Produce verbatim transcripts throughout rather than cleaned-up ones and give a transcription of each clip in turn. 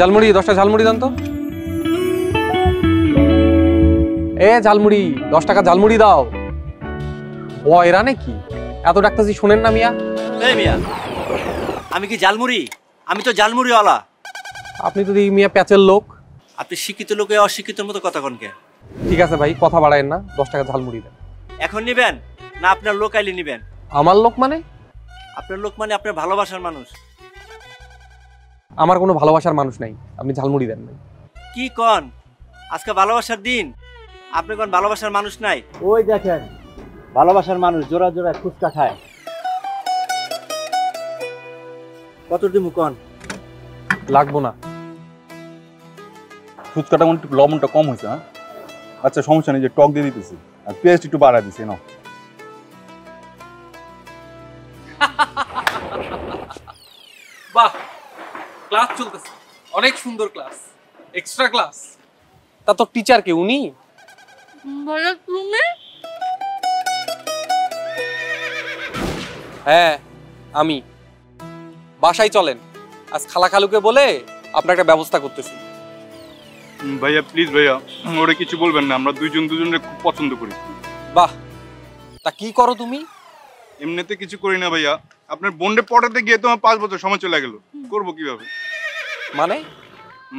ঝালমুড়ি দশটা ঝালমুড়ি দাও তো। এ ঝালমুড়ি দশ টাকা ঝালমুড়ি দাও। বয়রা নাকি এত ডাক্তারজি শোনেন না মিয়া? এই মিয়া আমি কি ঝালমুড়ি? আমি তো ঝালমুড়িওয়ালা। আপনি তো এই মিয়া প্যাচের লোক। আপনি শিক্ষিত লোকে অশিক্ষিতর মতো কথা কন কে? ঠিক আছে ভাই কথা বাড়ায়েন না, দশ টাকা ঝালমুড়ি দেন। এখন নেবেন না আপনার লোক আইলে নেবেন? আমার লোক মানে? আপনার লোক মানে আপনার ভালোবাসার মানুষ। আমার কোনো ভালোবাসার মানুষ নাই, আপনি ঝালমুড়ি দেন। নাই কি কন? আজকে ভালোবাসার দিন, আপনি কোন ভালোবাসার মানুষ নাই? ওই দেখেন ভালোবাসার মানুষ জোড়া জোড়া ফুচকা খায়। কত দিমু কন? লাগবো না, ফুচকাটা মনে লবণটা কম হয়েছে। আচ্ছা সমস্যা নেই, যে টক দিয়ে দিতেছি আর পেস্ট একটু বাড়া দিছি। না বাহ ক্লাস চলতেছে, অনেক সুন্দর ক্লাস, এক্সট্রা ক্লাস। তা তো টিচার কে উনি? বলো তুমি। হ্যাঁ আমি। বাসায় চলেন, আজ খালা খালুকে বলে আপনার একটা ব্যবস্থা করতেছি। ভাইয়া প্লিজ ভাইয়া ওরে কিছু বলবেন না, আমরা দুইজন দুজনের খুব পছন্দ করি। বাহ তা কি করো তুমি? এমনিতে কিছু করি না ভাইয়া, আপনার বন্ডে পড়াতে গিয়ে তোমার পাঁচ বছর সময় চলে গেল। করবো কিভাবে মানে?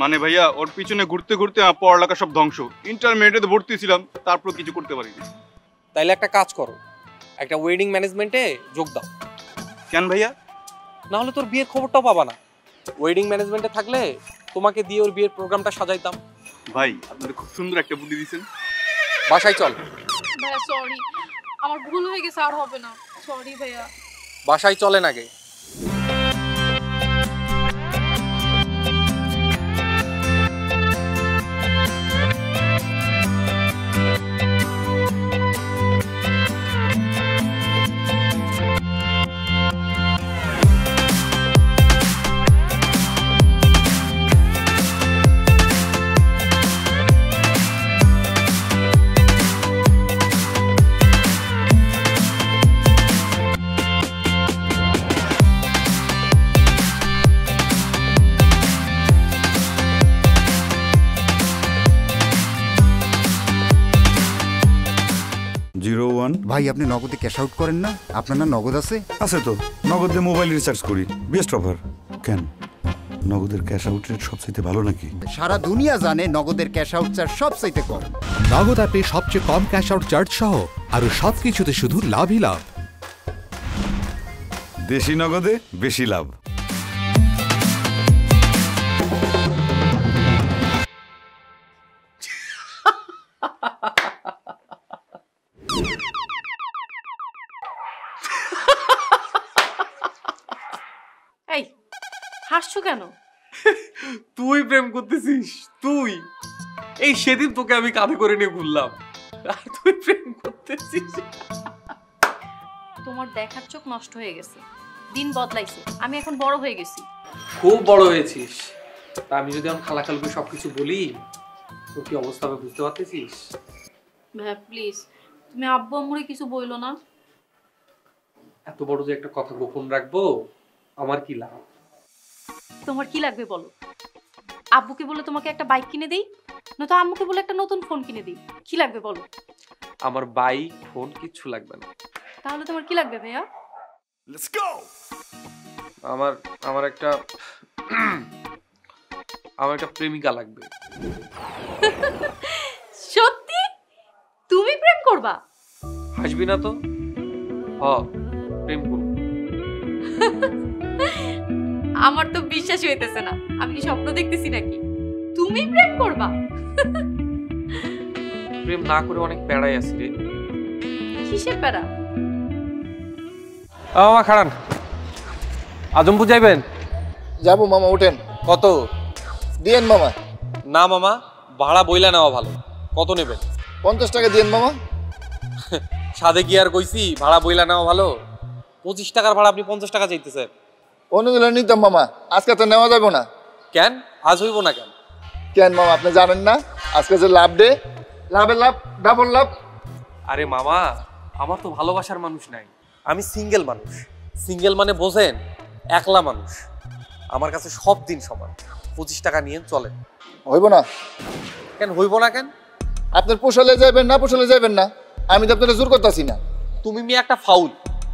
মানে ভাইয়া ওর পিছনে ঘুরতে ঘুরতে আমার পড়ালেখা সব ধ্বংস। ইন্টারমিডিয়েটে ভর্তি ছিলাম, তারপর কিছু করতে পারিনি। তাইলে একটা কাজ করো, একটা ওয়েডিং ম্যানেজমেন্টে যোগ দাও। কেন ভাইয়া? না হলে তোর বিয়ের খবরটাও পাবা না। ওয়েডিং ম্যানেজমেন্টে থাকলে তোমাকে দিয়ে ওর বিয়ের প্রোগ্রামটা সাজাইতাম। ভাই আপনাদের খুব সুন্দর একটা বুদ্ধি দিয়েছেন। বাসায় চল। ভাইয়া সরি আমার ভুল হয়ে গেছে, আর হবে না। সরি ভাইয়া। বাসায় চলেন আগে। ভাই আপনি নগদে ক্যাশ আউট করেন না? আপনার না নগদ আছে? আছে তো, নগদ দিয়ে মোবাইল রিচার্জ করি, বেস্ট অফার। কেন নগদের ক্যাশ আউট রেট সবচেয়ে ভালো নাকি? সারা দুনিয়া জানে নগদের ক্যাশ আউট চার্জ সবচেয়ে কম। নগদ অ্যাপে সবচেয়ে কম ক্যাশ আউট চার্জ সহ আর সবকিছুতে শুধু লাভই লাভ। দেশি নগদে বেশি লাভ। হাসছো কেন? তুই প্রেম করতেছিস? তুই এই সেদিন তোকে আমি কাঁধে করে নিয়ে ঘুরলাম, আর তুই প্রেম করতেছিস? তোমার দেখার চোখ নষ্ট হয়ে গেছে, দিন বদলাইছে, আমি এখন বড় হয়ে গেছি। খুব বড় হয়েছিস। আমি যদি এখন খালা খালুকে সবকিছু বলি তোর কি অবস্থা হবে বুঝতে পারতেছিস? ভাইয়া প্লিজ তুমি আব্বু আম্মুরে কিছু বইলো না। এত বড় যে একটা কথা গোপন রাখবো আমার কি লাভ? তোমার কি লাগবে বলো? আব্বুকে বলে তোমাকে একটা বাইক কিনে দেই, নয়তো আম্মুকে বলে একটা নতুন ফোন কিনে দেই। কি লাগবে বলো? আমার বাইক ফোন কিছু লাগবে না। তাহলে তোমার কি লাগবে ভাইয়া? Let's go. আমার আমার একটা আমার একটা প্রেমিকা লাগবে। সত্যি তুমি প্রেম করবা? হাসবি না তো? হ্যাঁ প্রেম করব। আমার তো বিশ্বাস হইতেছে না, আমি কি স্বপ্ন দেখতেছি নাকি? তুমি প্রেম করবা? প্রেম না করে অনেক প্যারাই আছি রে। কিসের প্যারা? মামা খাড়ান। আজমপুর যাইবেন? যাবো মামা। ওঠেন। কত দিয়েন মামা? না মামা ভাড়া বইলা নেওয়া ভালো। কত নেবেন? পঞ্চাশ টাকা দিয়েন মামা। সাদে কি আর কইছি ভাড়া বইলা নেওয়া ভালো? পঁচিশ টাকার ভাড়া আপনি পঞ্চাশ টাকা চাইতেছেন? অন্যদিন নিতাম মামা, আজকে তো নেওয়া যাবো না। কেন? আজ হইব না কেন? কেন মামা আপনি জানেন না আজকে যে লাভ দে, লাভের লাভ, ডাবল লাভ। আরে মামা আমার তো ভালোবাসার মানুষ নাই, আমি সিঙ্গেল মানুষ। সিঙ্গেল মানে বোঝেন একলা মানুষ। আমার কাছে সব দিন সমান, পঁচিশ টাকা নিয়ে চলেন। হইব না কেন? হইব না কেন? আপনার পোষালে যাবেন না পোষালে যাবেন না, আমি তো আপনারা জোর করতেছি না। তুমি মিয়া একটা ফাউল,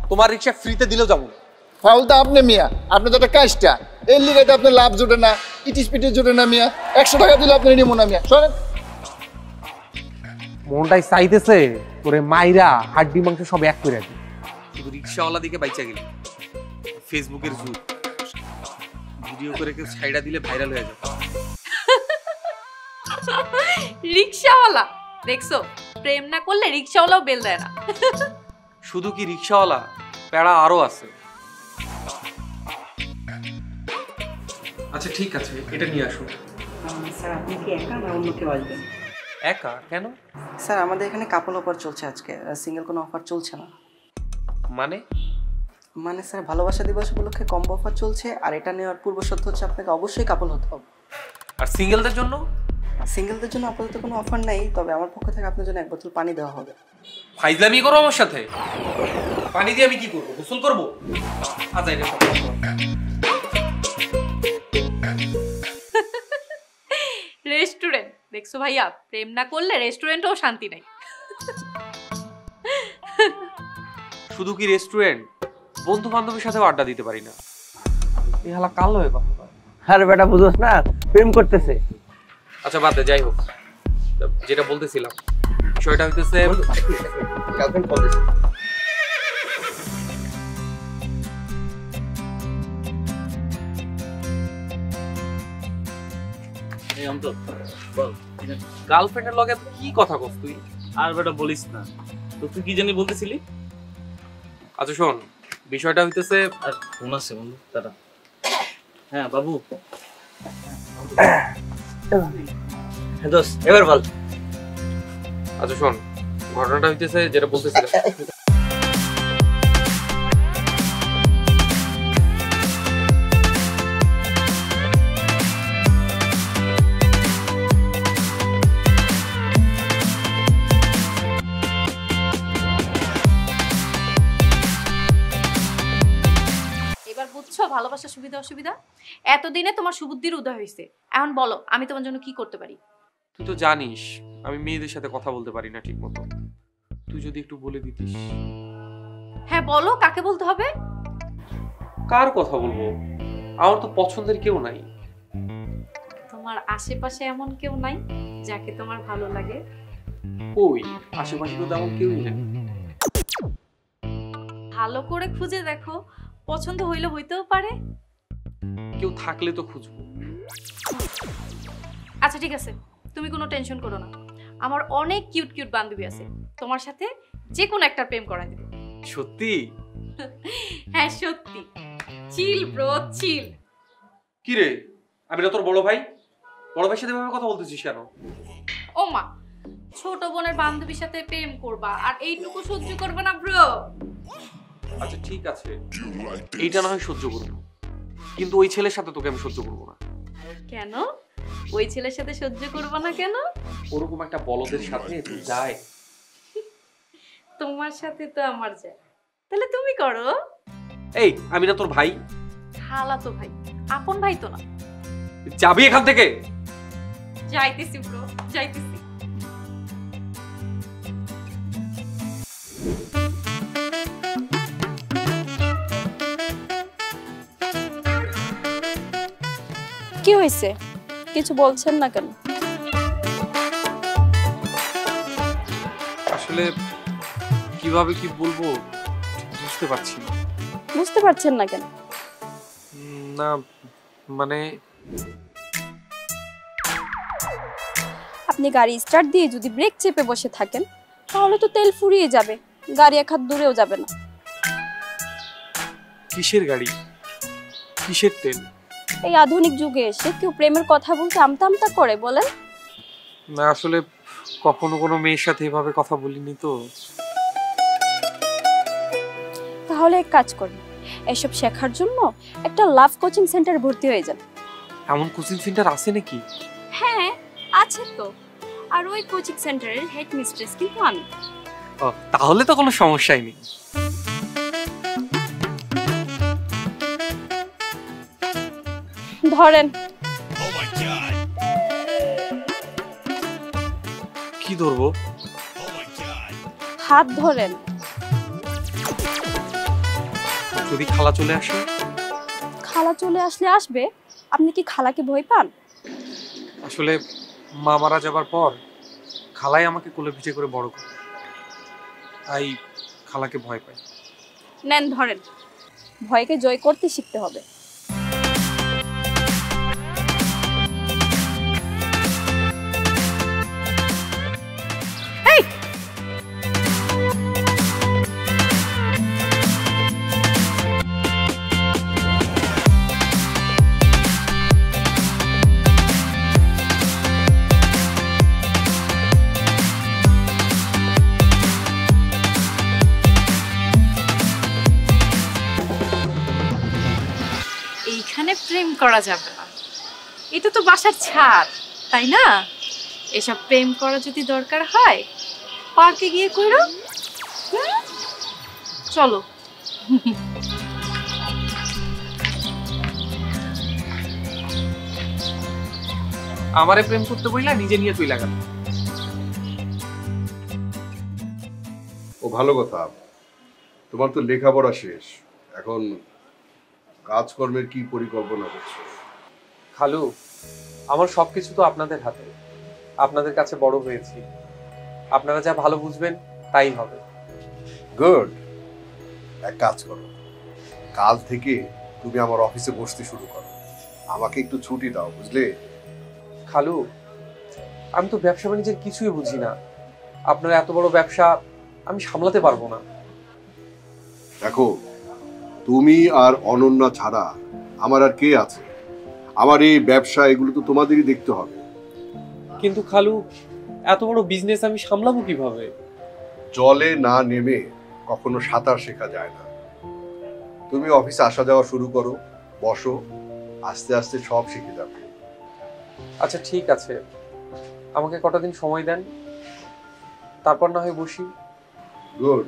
তোমার রিক্সা ফ্রিতে দিলেও যাবো। ফাউল তো আপনি মিয়া, আপনি তো একটা কাজটা এর লিগাতে আপনার লাভ জোটে না, ইটিস পিটিস জোটে না মিয়া। একশো টাকা দিলে আপনি নিব না মিয়া। শোনেন, মনটাই চাইতেছে তোরে মাইরা হাড্ডি মাংস সব এক করে দিই। শুধু রিক্সাওয়ালা দিকে বাইচা গেলে ফেসবুকের যুগ, ভিডিও করে কেউ সাইডা দিলে ভাইরাল হয়ে যাবে। রিক্সাওয়ালা দেখছো, প্রেম না করলে রিক্সাওয়ালাও বেল দেয় না। শুধু কি রিক্সাওয়ালা, প্যারা আরো আছে। আচ্ছা ঠিক আছে, এটা নিয়ে আসুন। স্যার আপনি কি একা না অন্য কেউ আসবেন? একা কেন স্যার, আমাদের এখানে কাপল অফার চলছে আজকে, সিঙ্গেল কোনো অফার চলছে না। মানে মানে স্যার ভালোবাসা দিবস উপলক্ষে কম্বো অফার চলছে, আর এটা নেওয়ার পূর্ব শর্ত হচ্ছে আপনাকে অবশ্যই কাপল হতে হবে। আর সিঙ্গেলদের জন্য? সিঙ্গেলদের জন্য আপাতত কোনো অফার নেই, তবে আমার পক্ষ থেকে আপনার জন্য এক বোতল পানি দেওয়া হবে। ফাইজলামি করো আমার সাথে? পানি দিয়ে আমি কি করব, গোসল করব? আজ এটা রেস্টুরেন্ট দেখছো ভাইয়া, প্রেম না করলে রেস্টুরেন্টেও শান্তি নাই। শুধু কি রেস্টুরেন্ট, বন্ধু বান্ধবের সাথেও আড্ডা দিতে পারি না। এই হালা কালো হয়ে বাবা। আরে বেটা বুঝোস না, প্রেম করতেছে। আচ্ছা বাদ দে, যাই হোক যেটা বলতেছিলাম, বিষয়টা হইতেছে গার্লফ্রেন্ড কল দিছে। এই আমতো বল, গার্লফ্রেন্ডের লগে কি কথা কস তুই? আর বেটা বলিস না তো, তুই কি জানি বলতেছিলি? আচ্ছা শোন, বিষয়টা হইতেছে আর ফোন আছে বন্ধু দাদা। হ্যাঁ বাবু। হ্যাঁ দোস্ত এবার বল। আচ্ছা শোন, ঘটনাটা হইতেছে যেটা বলতেছিলাম। ভালোবাসার সুবিধা অসুবিধা এতদিনে তোমার সুবুদ্ধির উদয় হয়েছে, এখন বলো আমি তোমার জন্য কি করতে পারি? তুই তো জানিস আমি মেয়েদের সাথে কথা বলতে পারি না ঠিকমতো, তুই যদি একটু বলে দিতিস। হ্যাঁ বলো, কাকে বলতে হবে? কার কথা বলবো, আমার তো পছন্দের কেউ নাই। তোমার আশেপাশে এমন কেউ নাই যাকে তোমার ভালো লাগে? কই, আশেপাশে তো তেমন কেউই নাই। ভালো করে খুঁজে দেখো, পছন্দ হইলে হইতেও পারে। কেউ থাকলে তো খুঁজবো। আচ্ছা ঠিক আছে, তুমি কোনো টেনশন করো না, আমার অনেক কিউট কিউট বান্ধবী আছে, তোমার সাথে যে কোনো একটা প্রেম করাই দেব। সত্যি? হ্যাঁ সত্যি। Chill bro chill. কি রে, আমি না তোর বড় ভাই? বড় ভাইয়ের সাথে এভাবে কথা বলতেছিস কেন? ও মা, ছোট বোনের বান্ধবীর সাথে প্রেম করবা আর এইটুকু সহ্য করবে না ব্রো? আচ্ছা ঠিক আছে, এইটা না হয় সহ্য করব, কিন্তু ওই ছেলের সাথে তোকে আমি সহ্য করব না। কেন? ওই ছেলের সাথে সহ্য করব না কেন? ওরকম একটা বলদের সাথে তুই যায়? তোমার সাথে তো আমার যায়, তাহলে তুমি করো। এই আমি না তোর ভাই? খালা তো ভাই, আপন ভাই তো না। যাবি এখান থেকে? যাইতেছি ব্রো, যাইতেছি। কি হয়েছে, কিছু বলছেন না কেন? আসলে কিভাবে কি বলবো বুঝতে পারছি না। বুঝতে পারছেন না কেন? না মানে আপনি গাড়ি স্টার্ট দিয়ে যদি ব্রেক চেপে বসে থাকেন তাহলে তো তেল ফুরিয়ে যাবে, গাড়ি এক হাত দূরেও যাবে না। কিসের গাড়ি কিসের তেল? এই আধুনিক যুগে এসে কেউ প্রেমের কথা বলতে আমতা আমতা করে বলেন না? আসলে কখনো কোনো মেয়ের সাথে এভাবে কথা বলিনি তো। তাহলে এক কাজ করুন, এসব শেখার জন্য একটা লাভ কোচিং সেন্টার ভর্তি হয়ে যান। এমন কোচিং সেন্টার আছে নাকি? হ্যাঁ আছে তো, আর ওই কোচিং সেন্টারের হেড মিস্ট্রেস কিন্তু আমি। ও তাহলে তো কোনো সমস্যাই নেই। ধরেন কি ধরবো? হাত ধরেন। যদি খালা চলে আসে? খালা চলে আসলে আসবে, আপনি কি খালাকে ভয় পান? আসলে মা মারা যাবার পর খালাই আমাকে কোলে ভিজে করে বড় করে, তাই খালাকে ভয় পাই। নেন ধরেন, ভয়কে জয় করতে শিখতে হবে। প্রেম করা যাবে না, এটা তো বাসার ছাদ, তাই না? এসব প্রেম করা যদি দরকার হয় পার্কে গিয়ে করো। চলো। আমারে প্রেম করতে বইলা নিজে নিয়ে তুই লাগানো। ও ভালো কথা, তোমার তো লেখাপড়া শেষ, এখন কাজকর্মের কি পরিকল্পনা করছো? খালু, আমার সবকিছু তো আপনাদের হাতে, আপনাদের কাছে বড় হয়েছি, আপনারা যা ভালো বুঝবেন তাই হবে। গুড, এক কাজ করো, কাল থেকে তুমি আমার অফিসে বসতে শুরু করো, আমাকে একটু ছুটি দাও, বুঝলে? খালু, আমি তো ব্যবসা বাণিজ্যের কিছুই বুঝি না, আপনার এত বড় ব্যবসা আমি সামলাতে পারবো না। দেখো, তুমি আর অনন্যা ছাড়া আমার আর কে আছে? আমার এই ব্যবসা, এগুলো তো তোমাদেরই দেখতে হবে। কিন্তু খালু, এত বড় বিজনেস আমি সামলাবো কিভাবে? জলে না নেমে কখনো সাঁতার শেখা যায় না। তুমি অফিসে আসা যাওয়া শুরু করো, বসো, আস্তে আস্তে সব শিখে যাবে। আচ্ছা ঠিক আছে, আমাকে কটা দিন সময় দেন, তারপর না হয় বসি। গুড,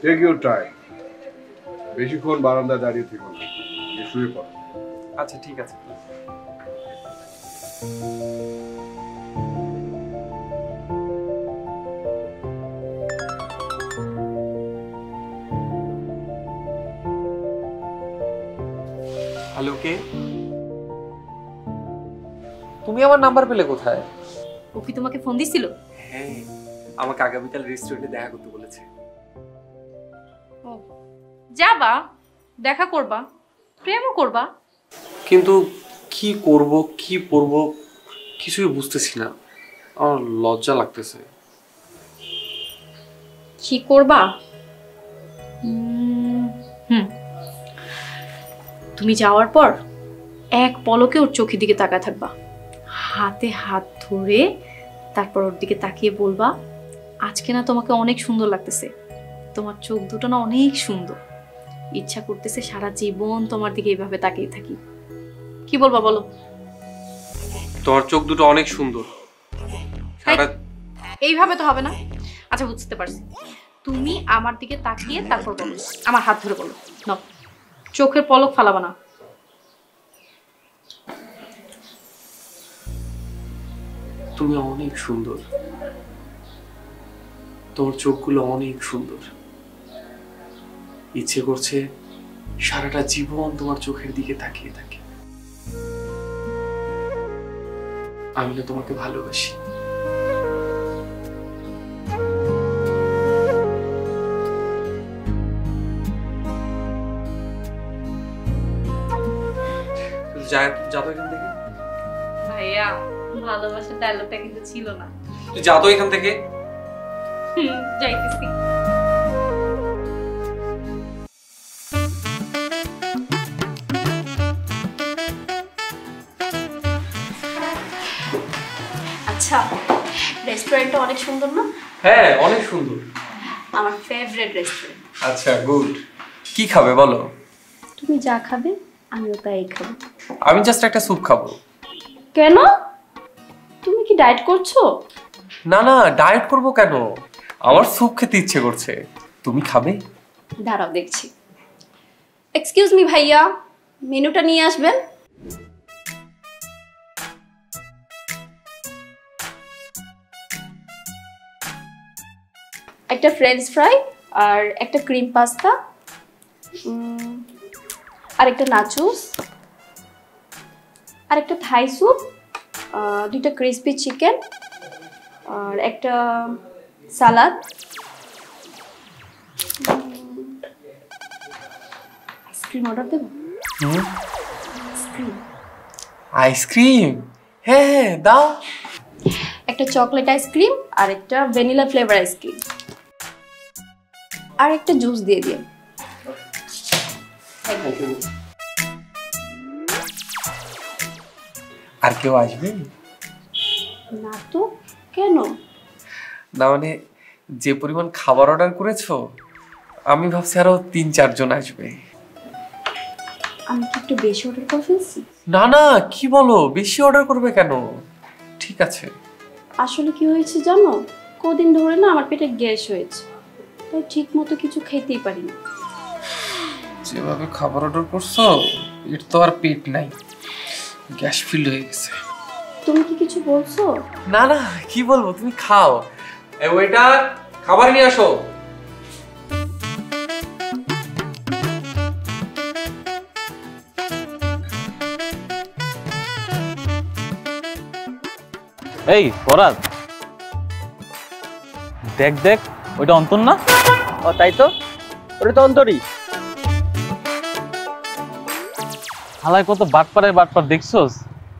টেক ইউর টাইম, বেশিক্ষণ বারান্দায় দাঁড়িয়ে থেকে শুয়ে পড়ো। আচ্ছা ঠিক আছে। হ্যালো, কে? তুমি আমার নাম্বার পেলে কোথায়? ও কি তোমাকে ফোন দিছিল? হ্যাঁ, আমাকে আগামীকাল রেস্টুরেন্টে দেখা করতে বলেছে। ও, যাবা, দেখা করবা, প্রেমও করবা। কিন্তু কি করব কি পরব কিছুই বুঝতেছি না, আমার লজ্জা লাগতেছে। কি করবা? হুম তুমি যাওয়ার পর এক পলকে ওর চোখের দিকে তাকায় থাকবা, হাতে হাত ধরে তারপর ওর দিকে তাকিয়ে বলবা, আজকে না তোমাকে অনেক সুন্দর লাগতেছে, তোমার চোখ দুটো না অনেক সুন্দর, ইচ্ছা করতেছে সারা জীবন তোমার দিকে এইভাবে তাকিয়ে থাকি। কি বলবা বলো? তোর চোখ দুটো অনেক সুন্দর। এইভাবে তো হবে না। আচ্ছা বুঝতে পারছি, তুমি আমার দিকে তাকিয়ে তারপর বলো, আমার হাত ধরে বলো, নাও, চোখের পলক ফালাবা না। তুমি অনেক সুন্দর, তোমার চোখগুলো অনেক সুন্দর, ইচ্ছে করছে সারাটা জীবন তোমার চোখের দিকে তাকিয়ে থাকি। আমি না তোমাকে ভালোবাসি। যা তো এখান থেকে। ভাইয়া, ভালোবাসার ডায়লগটা কিন্তু ছিল না। তুই যা তো এখান থেকে। হুম, যাইতেছি। রেস্টুরেন্টটা অনেক সুন্দর না? হ্যাঁ, অনেক সুন্দর, আমার ফেভারিট রেস্টুরেন্ট। আচ্ছা গুড, কি খাবে বলো? তুমি যা খাবে আমিও তাই খাবো। আমি জাস্ট একটা স্যুপ খাবো। কেন, তুমি কি ডায়েট করছো? না না, ডায়েট করব কেন, আমার স্যুপ খেতে ইচ্ছে করছে। তুমি খাবে? দাঁড়াও দেখছি। এক্সকিউজ মি ভাইয়া, মেনুটা নিয়ে আসবেন। একটা ফ্রেঞ্চ ফ্রাই আর একটা ক্রিম পাস্তা আর একটা নাচোস আর একটা থাই স্যুপ দুটো ক্রিসপি চিকেন আর একটা সালাদ আইসক্রিম অর্ডার দেব হুম আইসক্রিম আইসক্রিম হ্যাঁ হ্যাঁ দাও একটা চকলেট আইসক্রিম আর একটা ভ্যানিলা ফ্লেভার আইসক্রিম আর একটা জুস দিয়ে দিন আর কেউ আসবে না তো কেন না মানে যে পরিমাণ খাবার অর্ডার করেছো আমি ভাবছি আরো তিন চার জন আসবে আমি কি একটু বেশি অর্ডার করে ফেলছি না না কি বলো বেশি অর্ডার করবে কেন ঠিক আছে আসলে কি হয়েছে জানো কদিন ধরে না আমার পেটে গ্যাস হয়েছে তাই ঠিকমতো কিছু খেতেই পারি না যেভাবে খাবার অর্ডার করছো এর তো আর পেট নাই গ্যাস ফিল হয়ে গেছে তুমি কি কিছু বলছো না না কি বলবো তুমি খাও এই ওয়েটার খাবার নিয়ে আসো এই পরাদ দেখ দেখ ওটা অন্তর না ও তাই তো ওটা তো অন্তরই হালায় কত বাটপারে বাটপার দেখছস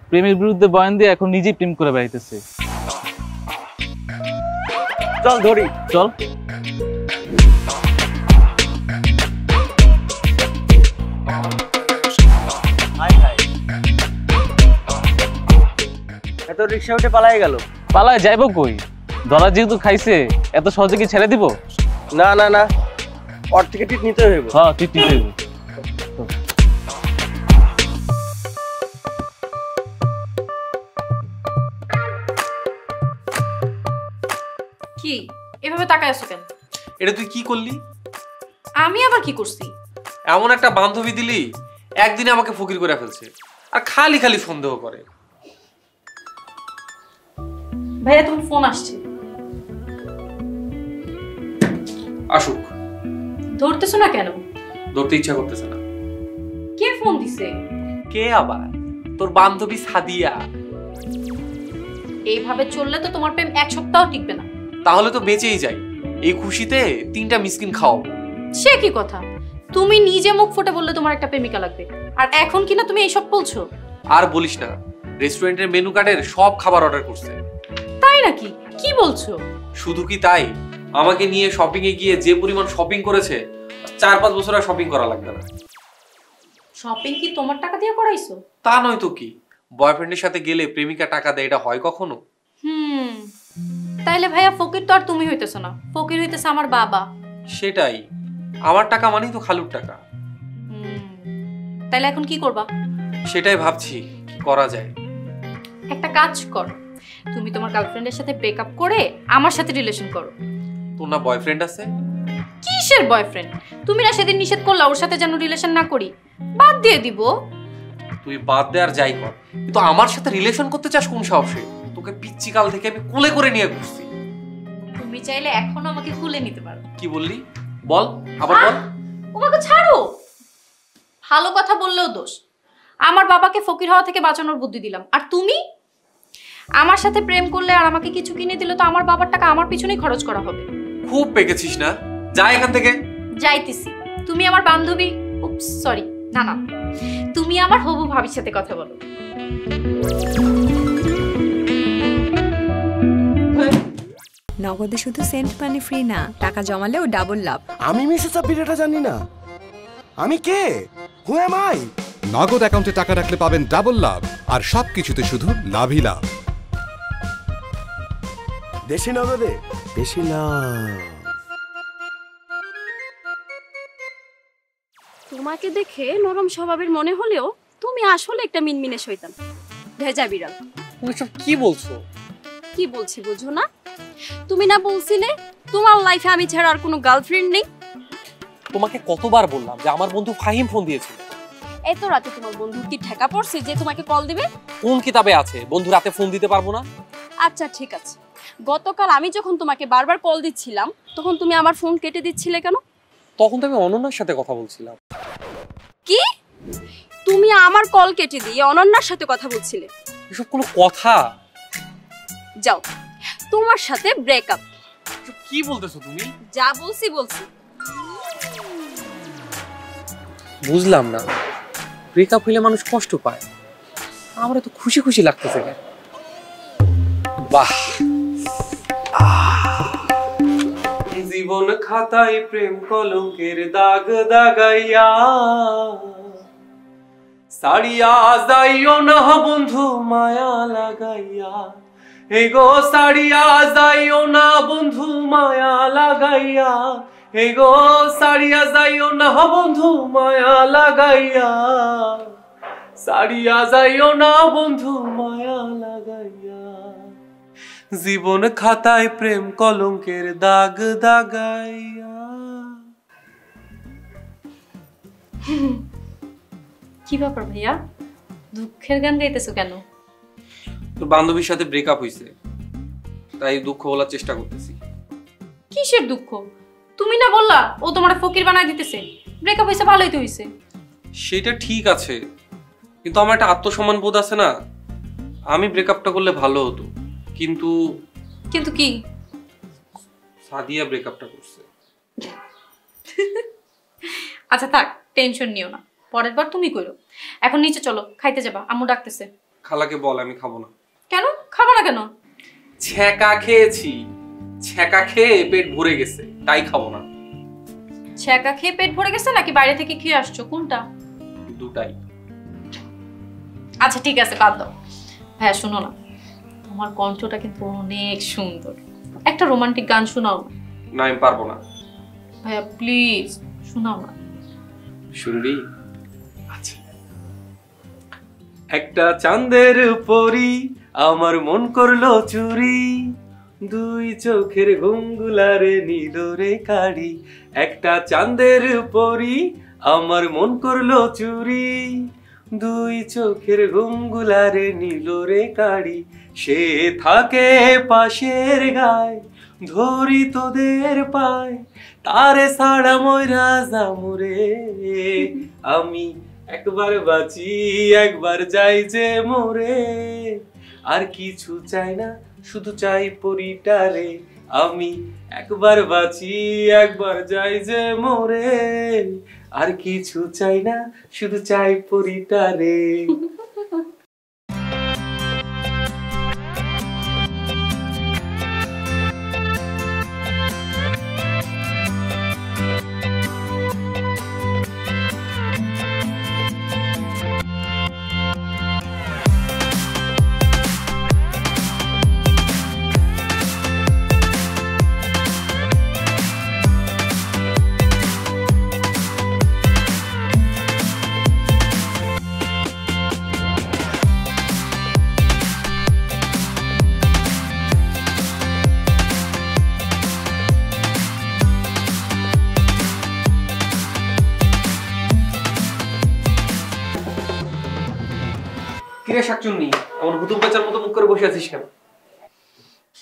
প্রেমের বিরুদ্ধে বয়ান দিয়ে এখন নিজেই প্রেম করে বেড়াইতেছে চল ধরি চল এত রিক্সা উঠে পালায় গেল পালায় যাইব কই ধরা যেহেতু খাইছে এত সহজে কি ছেড়ে দিব না না না ওর থেকে টিট নিতে হইব হ্যাঁ টিট নিতে হইব কি এভাবে তাকায় আছো কেন এটা তুই কি করলি আমি আবার কি করছি এমন একটা বান্ধবী দিলি একদিনে আমাকে ফকির করে ফেলছে আর খালি খালি ফোন দেও করে ভাইয়া তুমি ফোন আসছে আসুক ধরতেছ না কেন ধরতে ইচ্ছা করতেছ না কে ফোন দিছে কে আবার তোর বান্ধবী সাদিয়া এইভাবে চললে তো তোমার প্রেম এক সপ্তাহ টিকবে না তাহলে তো বেঁচেই যাই এই খুশিতে তিনটা মিসকিন খাও সে কি কথা তুমি নিজে মুখ ফুটে বললে তোমার একটা প্রেমিকা লাগবে আর এখন কিনা তুমি এইসব বলছো আর বলিস না রেস্টুরেন্টের মেনু কার্ডের সব খাবার অর্ডার করছে তাই নাকি কি বলছো শুধু কি তাই আমাকে নিয়ে শপিং এ গিয়ে যে পরিমাণ শপিং করেছে চার পাঁচ বছর আর শপিং করা লাগবে না শপিং কি তোমার টাকা দিয়ে করাইছো তা নয় তো কি বয়ফ্রেন্ডের সাথে গেলে প্রেমিকা টাকা দেয় এটা হয় কখনো হুম তাইলে ভাইয়া ফকির তো আর তুমি হইতেছ না ফকির হইতেছ আমার বাবা সেটাই আমার টাকা মানেই তো খালুর টাকা তাইলে এখন কি করবা সেটাই ভাবছি কি করা যায় একটা কাজ কর তুমি তোমার গার্লফ্রেন্ডের সাথে ব্রেকআপ করে আমার সাথে রিলেশন করো তোর না বয়ফ্রেন্ড আছে কিসের বয়ফ্রেন্ড তুমি না সেদিন নিষেধ করলা ওর সাথে যেন রিলেশন না করি বাদ দিয়ে দিব তুই বাদ দে আর যাই কর কিন্তু আমার সাথে রিলেশন করতে চাস কোন সাহসে তোকে পিচ্চিকাল থেকে আমি কোলে করে নিয়ে ঘুরছি তুমি চাইলে এখন আমাকে কোলে নিতে পারো কি বললি বল আবার বল ওকে ছাড়ো ভালো কথা বললেও দোষ আমার বাবাকে ফকির হওয়া থেকে বাঁচানোর বুদ্ধি দিলাম আর তুমি আমার সাথে প্রেম করলে আর আমাকে কিছু কিনে দিলে তো আমার বাবার টাকা আমার পিছনেই খরচ করা হবে খুব পেকেছিস না যা এখান থেকে যাইতিছি তুমি আমার বান্ধবী উপস সরি না না তুমি আমার হবু ভাবির সাথে কথা বলো নগদে শুধু সেন্ট মানে ফ্রি না টাকা জমালেও ডাবল লাভ আমি মিসেস আপিরাটা জানি না আমি কে হু এম আই নগদ অ্যাকাউন্টে টাকা রাখলে পাবেন ডাবল লাভ আর সবকিছুতে শুধু লাভই লাভ দেশি নগদে দেশি লাভ তোমাকে দেখে নরম স্বভাবের মনে হলেও তুমি আসলে একটা মিনমিনে শয়তান ভেজা বিড়াল তুমি সব কি বলছো কি বলছি বুঝো না তুমি না বলছিলে তোমার লাইফে আমি ছাড়া আর কোনো গার্লফ্রেন্ড নেই তোমাকে কতবার বললাম যে আমার বন্ধু ফাহিম ফোন দিয়েছিল এত রাতে তোমার বন্ধু কি ঠেকা পড়ছে যে তোমাকে কল দিবে কোন কিতাবে আছে বন্ধু রাতে ফোন দিতে পারবো না আচ্ছা ঠিক আছে গতকাল আমি যখন তোমাকে বারবার কল দিচ্ছিলাম তখন তুমি আমার ফোন কেটে দিচ্ছিলে কেন? তখন তো আমি অনন্যার সাথে কথা বলছিলাম। কি? তুমি আমার কল কেটে দিয়ে অনন্যার সাথে কথা বলছিলে? এসব কোনো কথা? যাও, তোমার সাথে ব্রেকআপ। কি বলতেছো তুমি? যা বলছি বলছি। বুঝলাম না, ব্রেকআপ হইলে মানুষ কষ্ট পায়, আমার তো খুশি খুশি লাগতেছে। বাহ, জীবন খাতায় প্রেম কলঙ্কের দাগ দাগাইয়া সাড়িয়া যাইও না বন্ধু মায়া লাগাইয়া, হে গো সাড়িয়া যাইও না বন্ধু মায়া লাগাইয়া, হে গো সাড়িয়া যাইও না বন্ধু মায়া লাগাইয়া, সাড়িয়া যাইও না বন্ধু মায়া লাগাইয়া, জীবন খাতায় প্রেম কলঙ্কের দাগ দাগাইয়া। কি ব্যাপার ভাইয়া, দুঃখের গান গাইতেছো কেন? তোর বান্ধবীর সাথে ব্রেকআপ হইছে তাই দুঃখ বলার চেষ্টা করতেছি। কিসের দুঃখ? তুমি না বললা ও তোমার ফকির বানাই দিতেছে? ব্রেকআপ হইছে ভালোই তো হইছে, সেটা ঠিক আছে, কিন্তু আমার একটা আত্মসম্মান বোধ আছে না, আমি ব্রেকআপটা করলে ভালো হতো। কিন্তু কিন্তু কি? সাদিয়া ব্রেকআপটা করছে। আচ্ছা থাক, টেনশন নিও না, পরের বার তুমি কইরো। এখন নিচে চলো, খাইতে যাবা, আম্মু ডাকতেছে। খালাকে বল আমি খাবো না। কেন খাবো না? কেন? ছ্যাঁকা খেয়েছি, ছ্যাঁকা খেয়ে পেট ভরে গেছে তাই খাবো না। ছ্যাঁকা খেয়ে পেট ভরে গেছে নাকি বাইরে থেকে খেয়ে আসছো, কোনটা? দুটাই। আচ্ছা ঠিক আছে, বাদ দাও। হ্যাঁ শোনো না, তোমার কণ্ঠটা কিন্তু অনেক সুন্দর, একটা রোমান্টিক গান শোনাও না। আমি পারবো না ভাইয়া, প্লিজ শোনাও না। শুনবি? আচ্ছা। একটা চাঁদের পরি আমার মন করলো চুরি, দুই চোখের ঘুমগুলারে নিদরে কাড়ি, একটা চাঁদের পরি আমার মন করলো চুরি, দুই চোখের ঘুমগুলারে নিদরে কাড়ি, সে থাকে পাশের গায় ধরি তোদের পায়, তারে সাড়া ময়রা জামুরে, আমি একবার বাঁচি একবার যাই যে মোরে, আর কিছু চাই না শুধু চাই পরিটারে, আমি একবার বাঁচি একবার যাই যে মোরে, আর কিছু চাই না শুধু চাই পরিটারে।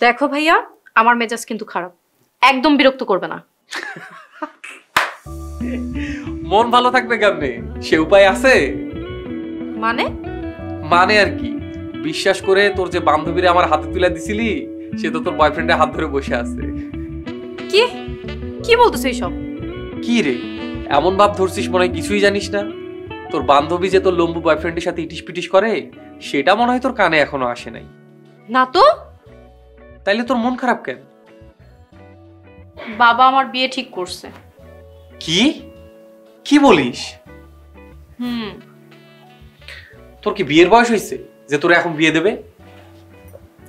দেখো ভাইয়া, আমার মেজাজ কিন্তু খারাপ, একদম বিরক্ত করবে না। মন ভালো থাকবে কেমনে, সে উপায় আছে? মানে মানে আর কি, বিশ্বাস করে তোর যে বান্ধবীরা আমার হাতে তুলে দিছিলি সে তো তোর বয়ফ্রেন্ডের হাত ধরে বসে আছে। কি কি বলতেছ এইসব? কি রে, এমন ভাব ধরছিস মনে হয় কিছুই জানিস না। তোর বান্ধবী যে তোর লম্বু বয়ফ্রেন্ডের সাথে ইটিশ পিটিশ করে সেটা মনে হয় তোর কানে এখনো আসে নাই। না তো? তাইলে তোর মন খারাপ কেন? বাবা আমার বিয়ে ঠিক করছে। কি কি বলিস? হুম। তোর কি বিয়ের বয়স হয়েছে যে তোর এখন বিয়ে দেবে?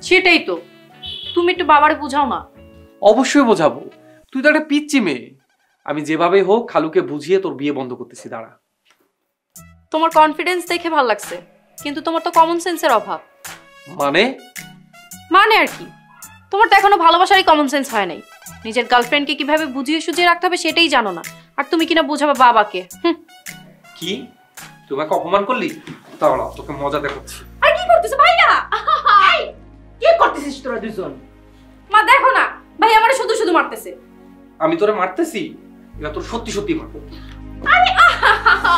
সেটাই তো, তুমি একটু বাবারে বোঝাও না। অবশ্যই বোঝাবো, তুই তো একটা পিচ্চি মেয়ে। আমি যেভাবে হোক খালুকে বুঝিয়ে তোর বিয়ে বন্ধ করতেছি, দাঁড়া। তোমার কনফিডেন্স দেখে ভালো লাগছে, কিন্তু তোমার তো কমন সেন্সের অভাব। মানে মানে আর কি, তোমার তো এখনো ভালোবাসারই কমন সেন্স হয় নাই। নিজের গার্লফ্রেন্ডকে কিভাবে বুঝিয়ে সুঝিয়ে রাখতে হবে সেটাই জানো না, আর তুমি কিনা বোঝাবা বাবাকে। কি, তোমাকে অপমান করলি? তাহলে তোকে মজা দেখাচ্ছি। আর কি করতেছ ভাইয়া? এই কি করতেছিস তোরা দুজন? মা দেখো না ভাই আমারে শুধু শুধু মারতেছে। আমি তোরে মারতেছি না তোর সত্যি সত্যি মারব। আরে আহা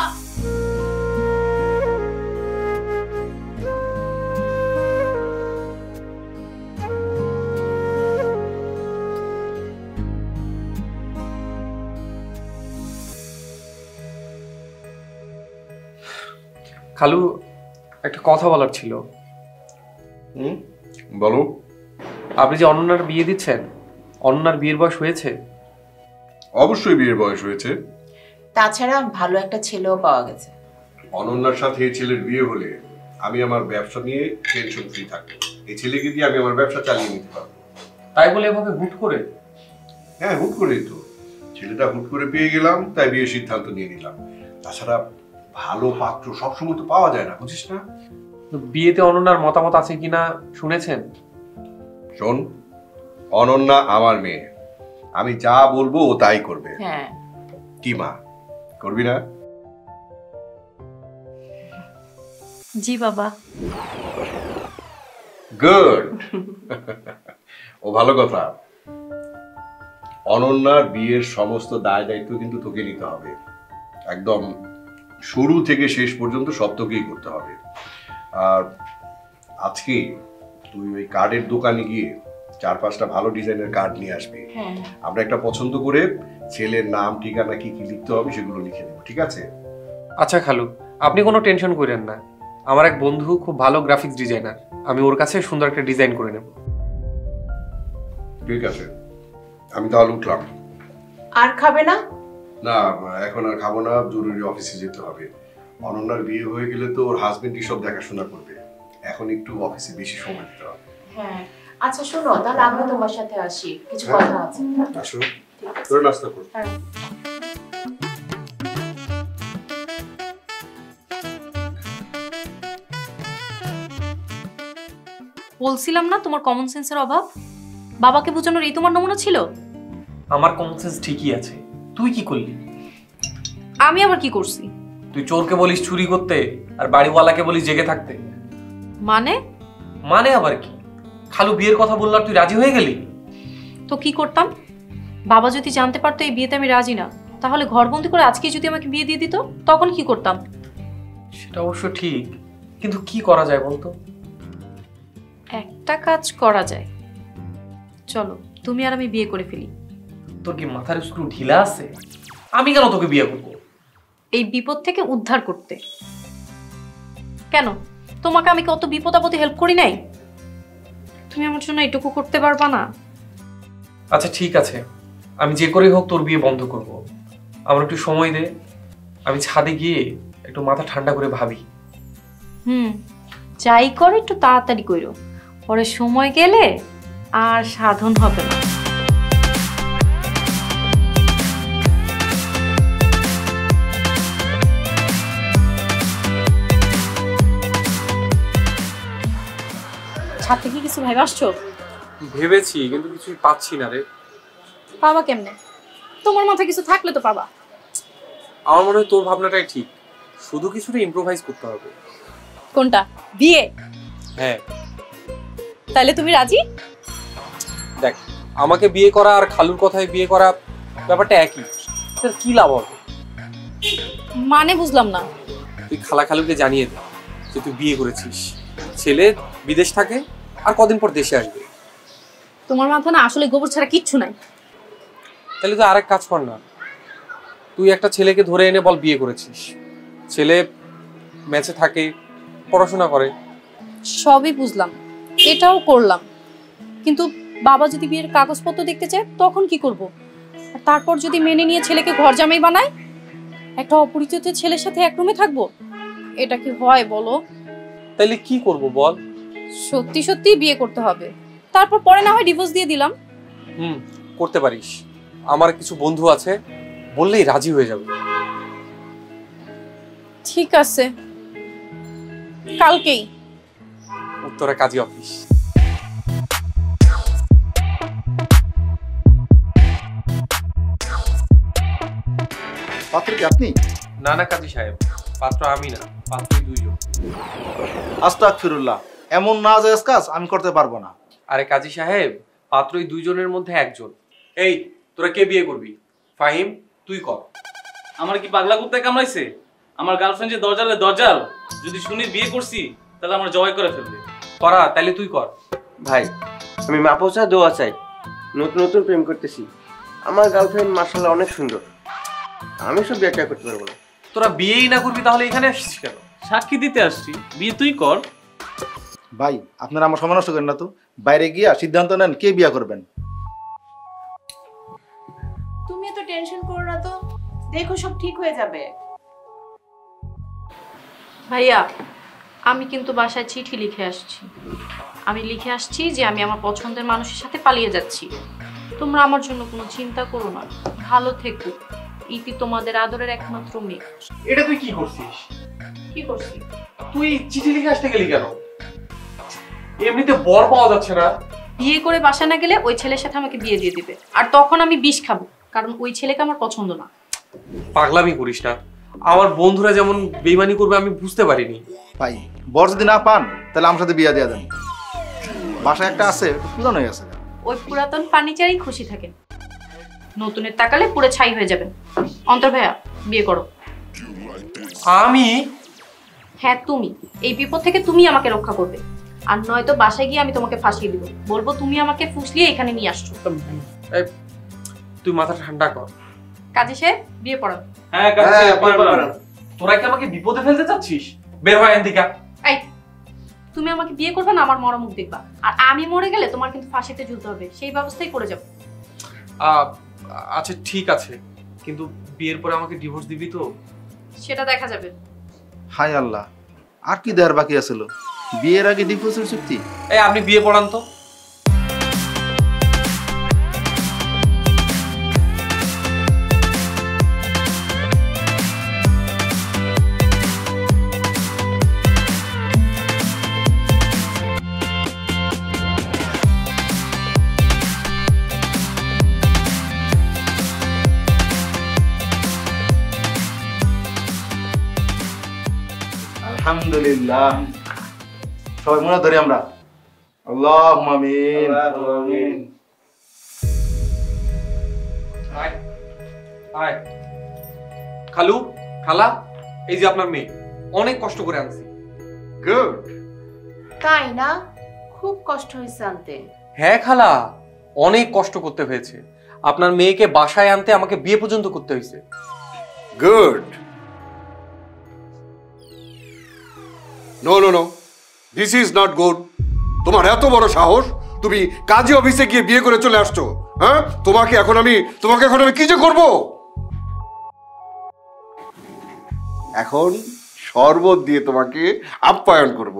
খালু একটা কথা বলার ছিল। হুম বলো। আপনি যে অনন্যার বিয়ে দিচ্ছেন, অনন্যার বিয়ের বয়স হয়েছে? অবশ্যই বিয়ের বয়স হয়েছে, তাছাড়া ভালো একটা ছেলেও পাওয়া গেছে। অনন্যার সাথে এই ছেলের বিয়ে হলে আমি আমার ব্যবসা নিয়ে টেনশন ফ্রি থাকবো, এই ছেলেকে দিয়ে আমি আমার ব্যবসা চালিয়ে নিতে পারবো। তাই বলে এভাবে হুট করে? হ্যাঁ হুট করেই তো, ছেলেটা হুট করে পেয়ে গেলাম তাই বিয়ের সিদ্ধান্ত নিয়ে নিলাম। তাছাড়া ভালো পাত্র সবসময় তো পাওয়া যায় না, বুঝিস না। বিয়েতে অনন্যার মতামত আছে কিনা শুনেছেন? শোন, অনন্যা আমার মেয়ে, আমি যা বলবো ও তাই করবে। হ্যাঁ কি মা, করবি না? জি বাবা। গুড, ও ভালো কথা। অনন্যার বিয়ের সমস্ত দায় দায়িত্ব কিন্তু তোকে নিতে হবে, একদম শুরু থেকে শেষ পর্যন্ত সব তোকেই করতে হবে। আর আজকে তুই ওই কার্ডের দোকানে গিয়ে চার পাঁচটা ভালো ডিজাইনের কার্ড নিয়ে আসবি। আমরা একটা পছন্দ করে ছেলের নাম ঠিকানা কি কি লিখতে হবে সেগুলো লিখে নেব, ঠিক আছে? আচ্ছা খালু, আপনি কোনো টেনশন করেন না, আমার এক বন্ধু খুব ভালো গ্রাফিক্স ডিজাইনার, আমি ওর কাছে সুন্দর একটা ডিজাইন করে নেব। ঠিক আছে, আমি তাহলে উঠলাম। আর খাবে না? না এখন আর খাবো না, জরুরি অফিসে যেতে হবে। অনন্যার বিয়ে হয়ে গেলে তো ওর হাজবেন্ডই সব দেখাশোনা করবে, এখন একটু অফিসে বেশি সময় দিতে হবে। হ্যাঁ আচ্ছা শোনো, তাহলে আমি তোমার সাথে আসি, কিছু কথা আছে। আসো, তোর নাস্তা কর। হ্যাঁ বলছিলাম না তোমার কমন সেন্সের অভাব, বাবাকে বোঝানোর এই তোমার নমুনা ছিল। আমার কমন সেন্স ঠিকই আছে, তুই কি করলি? আমি আবার কি করছি? তুই চোরকে বলিস চুরি করতে আর বাড়িওয়ালাকে বলিস জেগে থাকতে। মানে মানে আবার কি? খালু বিয়ের কথা বলল আর তুই রাজি হয়ে গেলি? তো কি করতাম? বাবা যদি জানতে পারতো এই বিয়েতে আমি রাজি না, তাহলে ঘরবন্দি করে আজকে যদি আমাকে বিয়ে দিয়ে দিত তখন কি করতাম? সেটা অবশ্য ঠিক, কিন্তু কি করা যায় বলতো? একটা কাজ করা যায়, চলো তুমি আর আমি বিয়ে করে ফেলি। তোর কি মাথার স্ক্রু ঢিলা আছে? আমি কেন তোকে বিয়ে করব? এই বিপদ থেকে উদ্ধার করতে। কেন তোমাকে আমি কত বিপদ আপদে হেল্প করি নাই, তুমি আমার জন্য এটুকু করতে পারবা না? আচ্ছা ঠিক আছে, আমি যে করেই হোক তোর বিয়ে বন্ধ করব। আমার একটু সময় দে, আমি ছাদে গিয়ে একটু মাথা ঠান্ডা করে ভাবি। হুম যাই করে একটু তাড়াতাড়ি করো, পরে সময় গেলে আর সাধন হবে না। থেকে কিছু ভাই আসছো? ভেবেছি কিন্তু কিছু পাচ্ছি না রে। বাবা কেমনে? তোমার মাথায় কিছু থাকলে তো বাবা। আমার মনে হয় তোর ভাবনাটাই ঠিক, শুধু কিছুটা ইমপ্রোভাইজ করতে হবে। কোনটা? বিয়ে? হ্যাঁ। তাহলে তুমি রাজি? দেখ আমাকে বিয়ে করা আর খালুর কথায় বিয়ে করা ব্যাপারটা একই, তোর কি লাভ হবে? মানে বুঝলাম না। তুই খালা খালুকে জানিয়ে দে যে তুই বিয়ে করেছিস, ছেলে বিদেশ থাকে আর কদিন পর দেশে আসবে। তোমার মাথা না আসলে গোবর ছাড়া কিচ্ছু নাই। তাহলে তুই আরেক কাজ কর না, তুই একটা ছেলেকে ধরে এনে বল বিয়ে করেছিস, ছেলে ম্যাচে থাকে পড়াশোনা করে। সবই বুঝলাম, এটাও করলাম, কিন্তু বাবা যদি বিয়ের কাগজপত্র দেখতে চায় তখন কি করব? আর তারপর যদি মেনে নিয়ে ছেলেকে ঘর জামাই বানায়, একটা অপরিচিত ছেলের সাথে এক রুমে থাকবো, এটা কি হয় বলো? তাহলে কি করব বল? সত্যি সত্যি বিয়ে করতে হবে, তারপর পরে না হয় ডিভোর্স দিয়ে দিলাম। হুম করতে পারিস, আমার কিছু বন্ধু আছে বললেই রাজি হয়ে যাবে। ঠিক আছে কালকেই উত্তরা কাজী অফিস। পাত্র কি আপনি? না না কাজী সাহেব, পাত্র আমি না, পাত্র দুইজন। আস্তাগফিরুল্লাহ, এমন নাজায়েজ কাজ আমি করতে পারবো না। আরে কাজী সাহেব, মাত্র এই দুইজনের মধ্যে একজন। এই তোরা কে বিয়ে করবি? ফাহিম তুই কর। আমার কি পাগলা কুত্তায় কামড়াইছে? আমার গার্লফ্রেন্ড যে দরজালে দরজাল, যদি শুনি বিয়ে করছি তাহলে আমার জবাই করে ফেলবে। করা তাহলে তুই কর। ভাই আমি মাপোসা দোয়া চাই, নতুন নতুন প্রেম করতেছি, আমার গার্লফ্রেন্ড মাশাআল্লাহ অনেক সুন্দর, আমি সব বিয়েটা করতে পারবো না। তোরা বিয়েই না করবি তাহলে এখানে আসছিস কেন? সাক্ষী দিতে আসছি, বিয়ে তুই কর। ভাই আপনারা আমার সমালোচনা করেন না তো, বাইরে গিয়া সিদ্ধান্ত নেন কে বিয়ে করবেন। তুমি তো টেনশন করো না তো, দেখো সব ঠিক হয়ে যাবে। ভাইয়া আমি কিন্তু বাসায় চিঠি লিখে আসছি, আমি লিখে আসছি যে আমি আমার পছন্দের মানুষের সাথে পালিয়ে যাচ্ছি, তোমরা আমার জন্য কোনো চিন্তা করো না, ভালো থেকো। ইতি তোমাদের আদরের একমাত্র মেয়ে। এটা তুই কি করছিস? কি করছিস তুই? চিঠি লিখে আসতে গেলি কেন? এমনিতে বর পাওয়া যাচ্ছে না, বিয়ে করে বাসা না গেলে ওই ছেলের সাথে আমাকে বিয়ে দিয়ে দিবে, আর তখন আমি বিষ খাবো, কারণ ওই ছেলেকে আমার পছন্দ না। পাগলামি করিস না, আমার বন্ধুরা যেমন বেইমানি করবে আমি বুঝতে পারিনি। ভাই বর যদি না পান তাহলে আমার সাথে বিয়ে দিয়ে দেন, বাসা একটা আছে পুরানো হয়ে গেছে, ওই পুরাতন ফার্নিচারই খুশি থাকেন, নতুনের তাকালে পুরো ছাই হয়ে যাবেন। অন্তর ভাইয়া বিয়ে করো। আমি? হ্যাঁ তুমি, এই বিপদ থেকে তুমি আমাকে রক্ষা করবে, আর নয়তো বাসায় গিয়ে আমি তোমাকে ফাঁসিয়ে দিব, বলবো তুমি আমাকে ফুসলিয়ে এখানে নিয়ে আসছো। তুই মাথা ঠান্ডা কর। কাজী সাহেব বিয়ে পড়ান। হ্যাঁ কাজী সাহেব বিয়ে পড়ান। তোরা কি আমাকে বিপদে ফেলতে চাচ্ছিস? বের হয় এদিকে। এই তুমি আমাকে বিয়ে করবে না আমার মরমুখ দেখবা, আর আমি মরে গেলে তোমার কিন্তু ফাঁসিতে ঝুলতে হবে, সেই ব্যবস্থাই করে যাব। আচ্ছা ঠিক আছে, কিন্তু বিয়ের পরে আমাকে ডিভোর্স দিবি তো? সেটা দেখা যাবে। হায় আল্লাহ, আর কি দেওয়ার বাকি আছিল? বিয়ের আগে ডিভোর্সের চুক্তি। এই আপনি বিয়ে পড়ান তো। আলহামদুলিল্লাহ, সবাই মনে ধরে আমরা আল্লাহুম্মা আমিন আমিন। হাই হাই খালু খালা, এই যে আপনার মেয়ে, অনেক কষ্ট করে আনছি। গুড, তাই না? খুব কষ্ট হয়েছে আনতে। হ্যাঁ খালা, অনেক কষ্ট করতে হয়েছে, আপনার মেয়েকে বাসায় আনতে আমাকে বিয়ে পর্যন্ত করতে হয়েছে। Good. No no no, this is not good. তোমার এত বড় সাহস, তুমি কাজী অফিসে গিয়ে বিয়ে করে চলে আসছো। হ্যাঁ, তোমাকে এখন আমি তোমাকে এখন আমি কি যে করব? এখন শরবত দিয়ে তোমাকে আপ্যায়ন করব।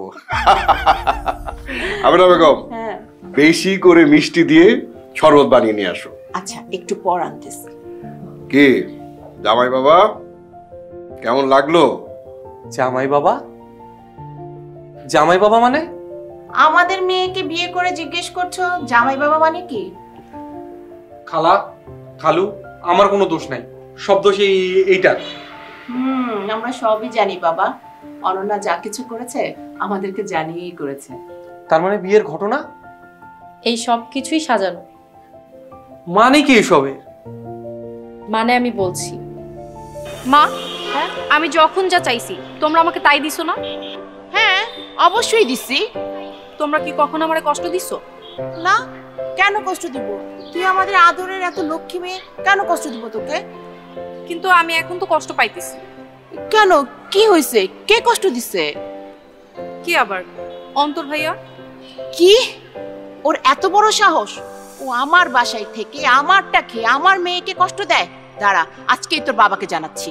আমিনা বেগম, বেশি করে মিষ্টি দিয়ে শরবত বানিয়ে নিয়ে আসো। আচ্ছা একটু পর আনতেছি। কে জামাই বাবা কেমন লাগলো? জামাই বাবা? জামাই বাবা মানে? আমাদের মেয়েকে বিয়ে করে জিজ্ঞেস করছো জামাই বাবা মানে কি? খালা খালু, আমার কোনো দোষ নাই, সব দোষ এইটার। হুম, আমরা সবই জানি বাবা, অনন্যা যা কিছু করেছে আমাদেরকে জানিয়েই করেছে। তার মানে বিয়ের ঘটনা এই সব কিছুই সাজানো? মানে কি এসবের মানে? আমি বলছি মা, আমি যখন যা চাইছি তোমরা আমাকে তাই দিছো না? হ্যাঁ অবশ্যই দিছি। তোমরা কি কখনো আমারে কষ্ট দিছো? না, কেন কষ্ট দিব? তুই আমাদের আদরের এত লক্ষ্মী মেয়ে, কেন কষ্ট দিব তোকে? কিন্তু আমি এখন তো কষ্ট পাইতেছি। কেন, কি হইছে? কে কষ্ট দিছে? কি আবার? অন্তর ভাইয়া। কি ওর এত বড় সাহস, ও আমার বাসায় থেকে আমারটা খেয়ে আমার মেয়েকে কষ্ট দেয়? দাঁড়া আজকেই তোর বাবাকে জানাচ্ছি।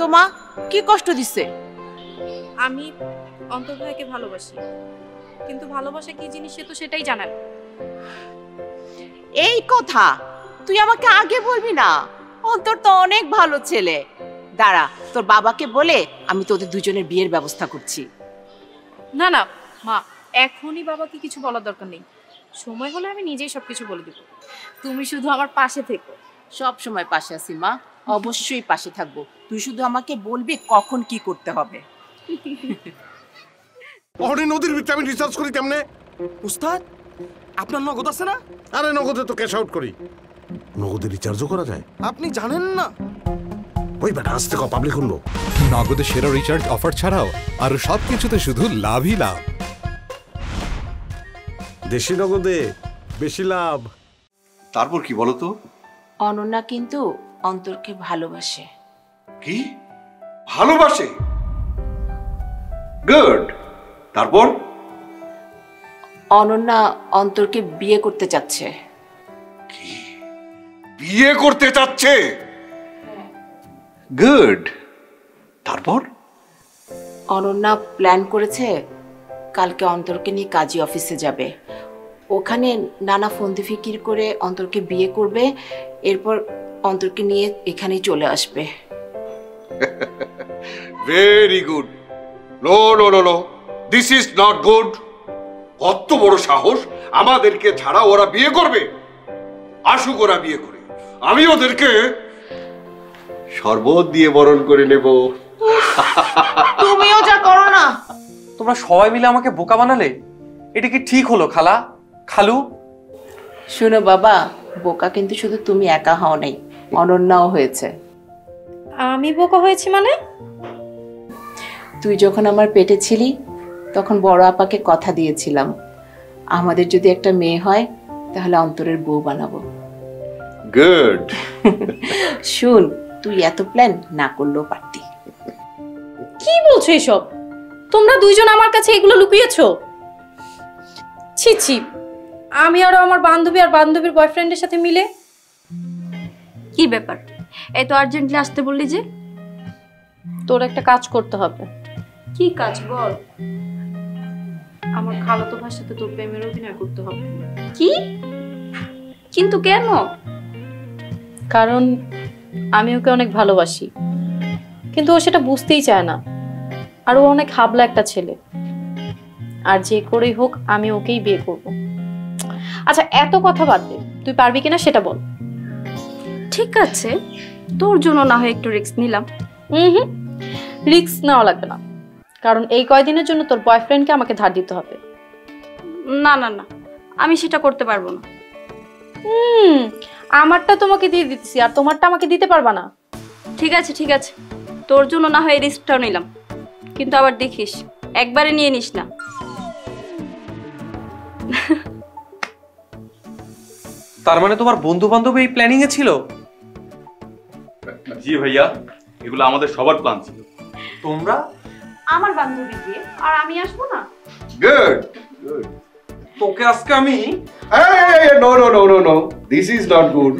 তোমা কি কষ্ট দিছে? আমি অন্তর ভাইকে ভালোবাসি, কিন্তু ভালোবাসা কি জিনিস সে তো সেটাই জানে না। এই কথা তুই আমাকে আগে বলবি না? অন্তর তো অনেক ভালো ছেলে, দাঁড়া তোর বাবাকে বলে আমি তোদের দুজনের বিয়ের ব্যবস্থা করছি। না না মা, এখনই বাবাকে কিছু বলার দরকার নেই, সময় হলে আমি নিজেই সবকিছু বলে দেব। তুমি শুধু আমার পাশে থেকো। সব সময় পাশে আছি মা, অবশ্যই পাশে থাকবো, তুই শুধু আমাকে বলবি কখন কি করতে হবে। নদীর ভিতরে আমি রিসার্চ করি কেমনে? উস্তাদ আপনার নগদ আছে না? আরে নগদে তো ক্যাশ আউট করি, নগদে রিচার্জও করা যায়। আপনি জানেন না? ওই বেটা আস্তে কও, পাবলিক হলো। নগদে সেরা রিচার্জ অফার ছাড়াও আর সবকিছুতে শুধু লাভই লাভ। দেশি নগদে বেশি লাভ। তারপর কি বলো তো? অনন্যা কিন্তু অন্তরকে ভালোবাসে। কি ভালোবাসে? গুড। তারপর অনন্যা অন্তরকে বিয়ে করতে চাচ্ছে। কি বিয়ে করতে চাচ্ছে? গুড। তারপর অনন্যা প্ল্যান করেছে কালকে অন্তরকে নিয়ে কাজী অফিসে যাবে, ওখানে নানা ফন্দি ফিকির করে অন্তরকে বিয়ে করবে, এরপর অন্তরকে নিয়ে এখানেই চলে আসবে। Very good. No no no no, this is not good. কত বড় সাহস, আমাদেরকে ছাড়া ওরা বিয়ে করবে? আসুক ওরা বিয়ে করে, আমি ওদেরকে শরবত দিয়ে বরণ করে নেব। তুমিও যা করো না। তোমরা সবাই মিলে আমাকে বোকা বানালে, এটা কি ঠিক হলো খালা খালু? শুনো বাবা, বোকা কিন্তু শুধু তুমি একা হও নাই, অনন্যাও হয়েছে। আমি বোকা হয়েছি মানে? তুই যখন আমার পেটে ছিলি তখন বড় আপাকে কথা দিয়েছিলাম আমাদের যদি একটা মেয়ে হয় তাহলে অন্তরের বউ বানাবো। গুড। শুন, তুই এত প্ল্যান না করলেও পারতি। কি বলছো এসব? তোমরা দুইজন আমার কাছে এগুলো লুকিয়েছো? ছি ছি। আমি আর আমার বান্ধবী আর বান্ধবীর বয়ফ্রেন্ডের সাথে মিলে। কি ব্যাপার, এই তো আর্জেন্টলি আসতে বললি যে? তোর একটা কাজ করতে হবে। কি কাজ বল? আমার খালাতো ভাইয়ের সাথে তোর প্রেমের অভিনয় করতে হবে। কি? কিন্তু কেন? কারণ আমি ওকে অনেক ভালোবাসি, কিন্তু ও সেটা বুঝতেই চায় না, আর ও অনেক হাবলা একটা ছেলে, আর যে করেই হোক আমি ওকেই বিয়ে করব। আচ্ছা এত কথা বাদ দে, তুই পারবি কিনা সেটা বল। ঠিক আছে, তোর জন্য না হয় একটু রিস্ক নিলাম। হুম হুম, রিস্ক নেওয়া লাগবে না, কারণ এই কয়দিনের জন্য তোর বয়ফ্রেন্ডকে আমাকে ধার দিতে হবে। না না না, আমি সেটা করতে পারবো না। হুম, আমারটা তোমাকে দিয়ে দিচ্ছি, আর তোমারটা আমাকে দিতে পারবা না। ঠিক আছে ঠিক আছে, তোর জন্য না হয় রিস্কটাও নিলাম, কিন্তু আবার দেখিস একবারে নিয়ে নিস না। তার মানে তোমার বন্ধু বান্ধব এই প্ল্যানিং এ ছিল? জি ভাইয়া, এগুলো আমাদের সবার প্ল্যান ছিল। তোমরা আমার বান্ধবী দিয়ে আর আমি আসবো না? Good good. তোকে আজকে আমি এই no no no no, this is not good.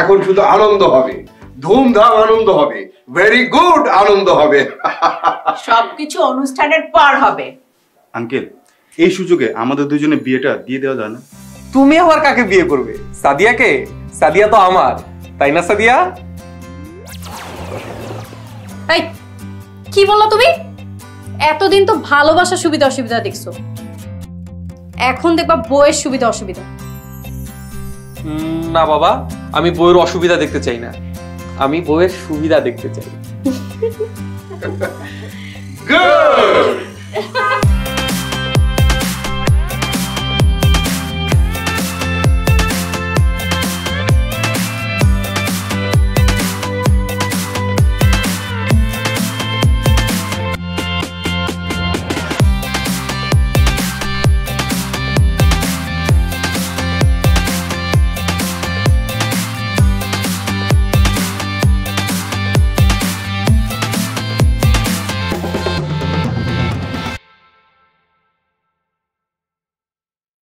এখন শুধু আনন্দ হবে, ধুমধাম আনন্দ হবে, ভেরি গুড আনন্দ হবে, সবকিছু অনুষ্ঠানের পার হবে। আঙ্কেল, এই সুযোগে আমাদের দুজনে বিয়েটা দিয়ে দেওয়া যায় না? তুমি আবার কাকে বিয়ে করবে? সাদিয়াকে? সাদিয়া তো আমার, তাই না? সাদিয়া? এই কি বললা তুমি? এতদিন তো ভালোবাসার সুবিধা অসুবিধা দেখছো, এখন দেখবা বউয়ের সুবিধা অসুবিধা। না বাবা, আমি বউয়ের অসুবিধা দেখতে চাই না, আমি বউয়ের সুবিধা দেখতে চাই।